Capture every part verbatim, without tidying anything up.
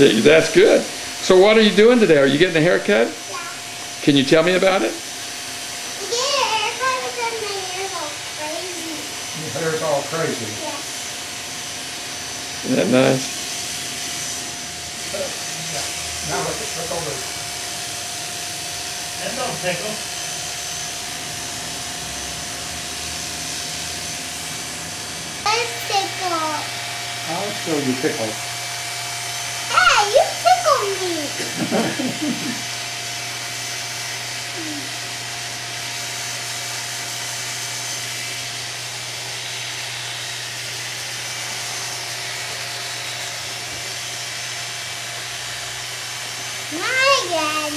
Gee, that's good. So what are you doing today? Are you getting a haircut? Yeah. Can you tell me about it? Yeah, everybody said my hair's all crazy. Your hair's all crazy? Yes. Isn't that nice? Yeah. Now let's look over. That don't tickle. Let's tickle. I'll show you tickle. Hey, you tickled me. Not again.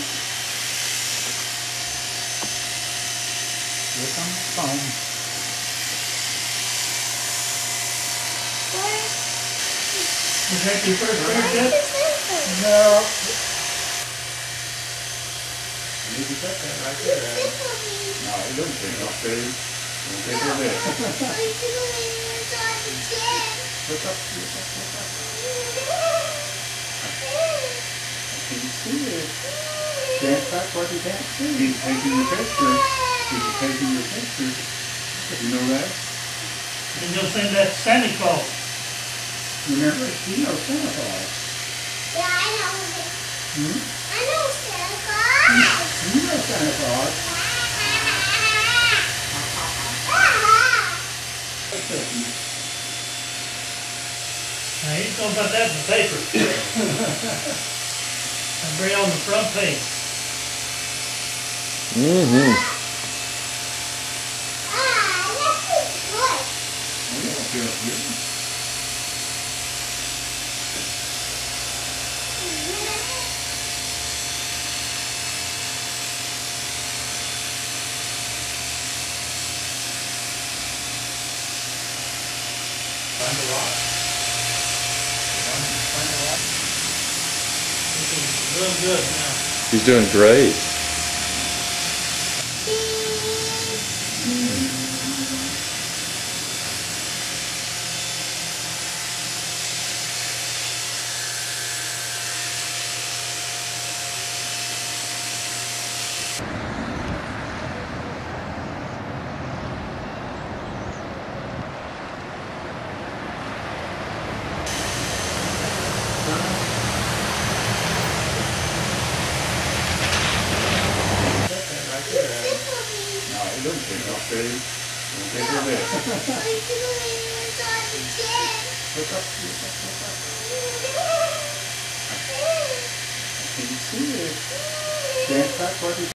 Here comes foam. Where's... Is that your first haircut? No. You need to cut that right there. No, you don't think I'll stay. Don't take your lid. Look up. Look up. Can you see it? That's not what you can't see. He's taking your picture. He's taking your picture. You know that? And you'll send that Santa Claus. Remember, you know Santa Claus. Yeah, I know it. Hmm? I know Santa Claus. You know Santa Claus. Now, he's going to put that in the paper. And bring on the front page. Mm-hmm. Ah, that feels good. Oh, that feels good. Find the rock. Find the rock. He's doing good now. He's doing great. Okay. Don't take your lid. Look up. Can you see it? That's not what you